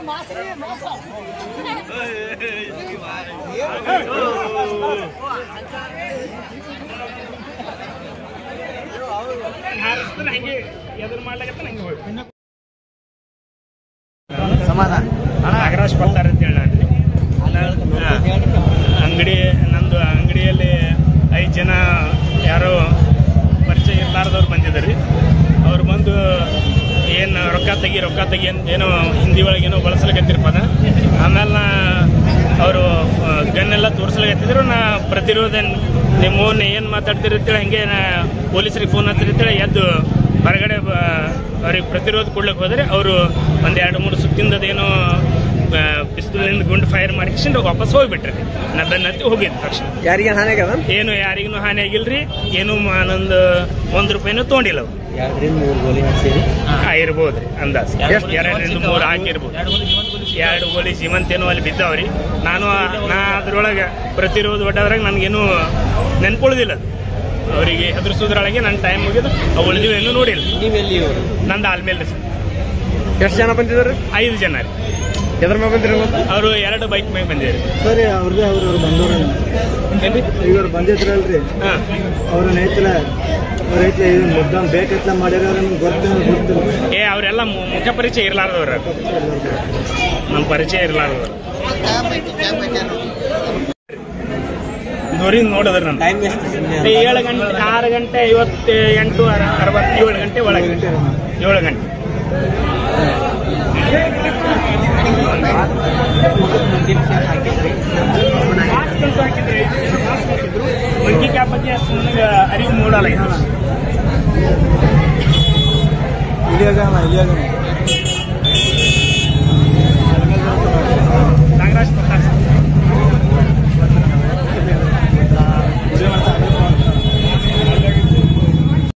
ಸಮಾಧಾನ ಅಣ್ಣ ಅಗ್ರಾಶ್ ಬರ್ತಾರೆ ಅಂತ ಹೇಳಿ ಅಂಗಡಿ ನಂದು ಅಂಗಡಿಯಲ್ಲಿ 5 ಜನ ಯಾರು ಪರಿಚಯ ಇರಲಾರದವರು ಬಂದಿದ್ದಾರೆ ಅವರು ಬಂದು ಏನು ರೊಕ್ಕ ತೆಗಿ ಅಂತ ಏನೋ ಹಿಂದಿ ಒಳಗೆ ಏನೋ ಬಳಸಲಕತ್ತಿರ ಪದ ಆಮೇಲೆ ಅವರು ಗನ್ನೆಲ್ಲ ತೋರಿಸಲಕತ್ತಿದ್ರು ನಾ ಪ್ರತಿರೋಧ ನಿಮ್ಮ ಏನು ಮಾತಾಡ್ತಿರ ಅಂತ ಹೇಳಿ ಹಂಗೆ ಪೊಲೀಸರಿಗೆ ಫೋನ್ ಹಚ್ಚಿರಿ ಅಂತ ಹೇಳಿ ಎದ್ದು ಹೊರಗಡೆ ಅವರಿಗೆ ಪ್ರತಿರೋಧ ಕೊಡ್ಲಿಕ್ಕೆ ಹೋದರೆ ಅವರು ಒಂದು 2-3 ಸುತ್ತಿಂದದೇನೋ ಪಿಸ್ತೂಲಿಂದ ಗುಂಡು ಫೈರ್ ಮಾಡಿಕೊಂಡು ವಾಪಸ್ ಹೋಗಿಬಿಟ್ರಿ. ನಾ ಬೆನ್ನತ್ತಿ ಹೋಗಿದ್ದ ತಕ್ಷಣ ಯಾರಿಗೇನು ಹಾನಿ ಆಗಲ್ಲ ಏನು ಯಾರಿಗೂ ಹಾನಿ ಆಗಿಲ್ರಿ ಏನು ನಂದು 1 ರೂಪಾಯಿನೂ ತೊಗೊಂಡಿಲ್ಲ. ಅವ್ರು 2-3 ಗೋಲಿ ಹಾಕಿರಿ ಇರ್ಬೋದ್ರಿ ಅಂದಾಜು 2-3 ಹಾಕಿರ್ಬೋದು 2 ಗೋಲಿ ಜೀವಂತೇನೋ ಅಲ್ಲಿ ಬಿದ್ದಾವ್ರಿ. ನಾ ಅದ್ರೊಳಗೆ ಪ್ರತಿರೋಧ ಒಡ್ಡೋದ್ರಾಗ ನನಗೇನು ನೆನ್ಕೊಳ್ಳೋದಿಲ್ಲ ಅವರಿಗೆ ಹೆದರ್ಸೋದ್ರೊಳಗೆ ನನ್ನ ಟೈಮ್ ಮುಗಿದು ಅವು ಉಳಿದಿವೆ ಏನೂ ನೋಡಿಲ್ಲ. ನೀವೆಲ್ಲಿ ನಂದು ಆಲ್ಮೇಲೆ ಸರ್ ಎಷ್ಟು ಜನ ಬಂದಿದ್ದಾರೆ? 5 ಜನ ರೀ. ಎದ್ರ ಮೇಲೆ ಬಂದಿರೋ ಅವರು 2 ಬೈಕ್ ಮೇಲೆ ಬಂದಿದ್ದಾರೆ ಸರಿ. ಅವ್ರಿಗೆ ಅವ್ರವ್ರು ಬಂದವ್ರಿ ಇವ್ರು ಬಂದಿದ್ರಲ್ರಿ ಅವ್ರ ರೈತನ ರೈತ ಮುದ್ದಾನ್ ಬೇಕೆಲ್ಲ ಮಾಡಿರೋ ನಿಮ್ಗೆ ಗೊತ್ತಿಲ್ಲ ಏ ಅವರೆಲ್ಲ ಮುಖ ಪರಿಚಯ ಇರಲಾರದವ್ರ ನಮ್ಮ ಪರಿಚಯ ಇರಲಾರದವ್ರು ನೋರಿಂದ ನೋಡಿದ್ರೆ ನಾನು ಟೈಮ್ 6:58 ಒಳಗೆ 7 ಗಂಟೆ ಹಾಕಿದ್ರು ಮಂಕಿ ಕ್ಯಾಪ್ ಬಗ್ಗೆ ನನಗೆ ಅರಿವು ಮೂಡಲ್ಲ.